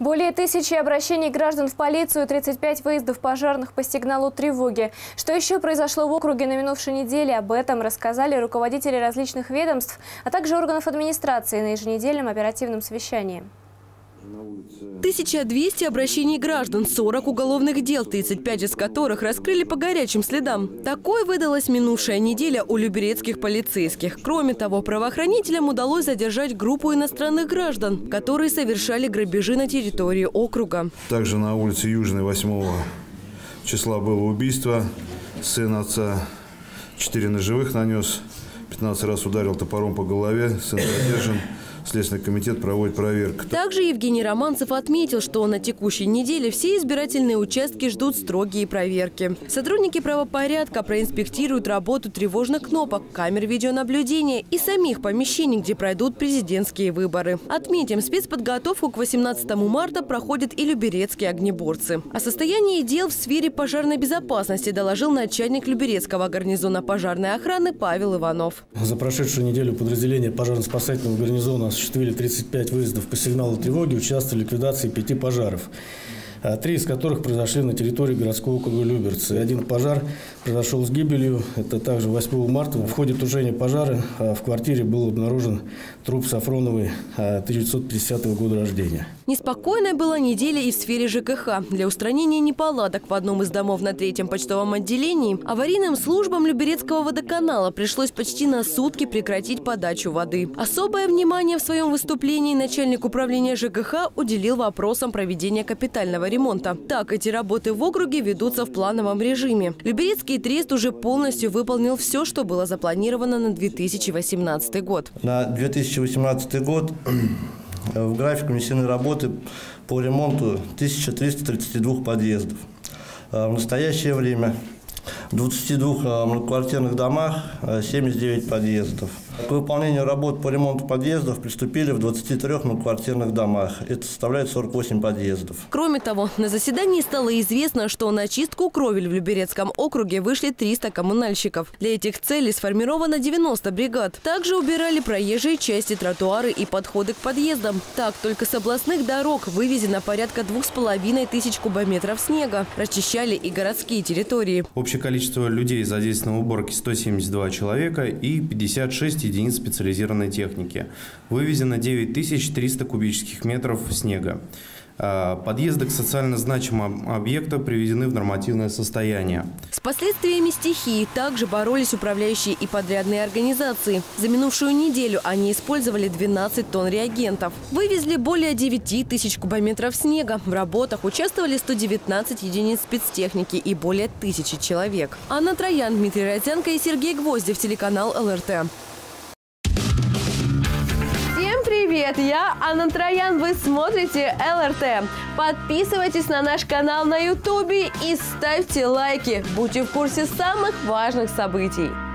Более 1000 обращений граждан в полицию, 35 выездов пожарных по сигналу тревоги. Что еще произошло в округе на минувшей неделе, об этом рассказали руководители различных ведомств, а также органов администрации на еженедельном оперативном совещании. 1200 обращений граждан, 40 уголовных дел, 35 из которых раскрыли по горячим следам. Такой выдалась минувшая неделя у люберецких полицейских. Кроме того, правоохранителям удалось задержать группу иностранных граждан, которые совершали грабежи на территории округа. Также на улице Южной 8 числа было убийство. Сын отца 4 ножевых нанес, 15 раз ударил топором по голове, сын задержан. Следственный комитет проводит проверку. Также Евгений Романцев отметил, что на текущей неделе все избирательные участки ждут строгие проверки. Сотрудники правопорядка проинспектируют работу тревожных кнопок, камер видеонаблюдения и самих помещений, где пройдут президентские выборы. Отметим, спецподготовку к 18 марта проходят и люберецкие огнеборцы. О состоянии дел в сфере пожарной безопасности доложил начальник Люберецкого гарнизона пожарной охраны Павел Иванов. За прошедшую неделю подразделение пожарно-спасательного гарнизона осуществили 35 выездов по сигналу тревоги, участвовали в ликвидации 5 пожаров, 3 из которых произошли на территории городского округа Люберцы. Один пожар произошел с гибелью, это также 8 марта. В ходе тушения пожара в квартире был обнаружен труп Сафроновой 1950 года рождения. Неспокойная была неделя и в сфере ЖКХ. Для устранения неполадок в одном из домов на 3-м почтовом отделении аварийным службам Люберецкого водоканала пришлось почти на сутки прекратить подачу воды. Особое внимание в своем выступлении начальник управления ЖКХ уделил вопросам проведения капитального ремонта. Так, эти работы в округе ведутся в плановом режиме. Люберецкий трест уже полностью выполнил все, что было запланировано на 2018 год. На 2018 год в график внесены работы по ремонту 1332 подъездов. В настоящее время в 22 многоквартирных домах 79 подъездов. К выполнению работ по ремонту подъездов приступили в 23 многоквартирных домах. Это составляет 48 подъездов. Кроме того, на заседании стало известно, что на чистку кровель в Люберецком округе вышли 300 коммунальщиков. Для этих целей сформировано 90 бригад. Также убирали проезжие части, тротуары и подходы к подъездам. Так, только с областных дорог вывезено порядка 2500 кубометров снега. Расчищали и городские территории. Общее количество людей задействовано в уборке 172 человека и 56 единиц специализированной техники. Вывезено 9300 кубических метров снега. Подъезды к социально значимым объектам приведены в нормативное состояние. С последствиями стихии также боролись управляющие и подрядные организации. За минувшую неделю они использовали 12 тонн реагентов. Вывезли более 9000 кубометров снега. В работах участвовали 119 единиц спецтехники и более 1000 человек. Анна Троян, Дмитрий Розянко и Сергей Гвоздев, телеканал ЛРТ. Привет, я Анна Троян, вы смотрите ЛРТ. Подписывайтесь на наш канал на YouTube и ставьте лайки. Будьте в курсе самых важных событий.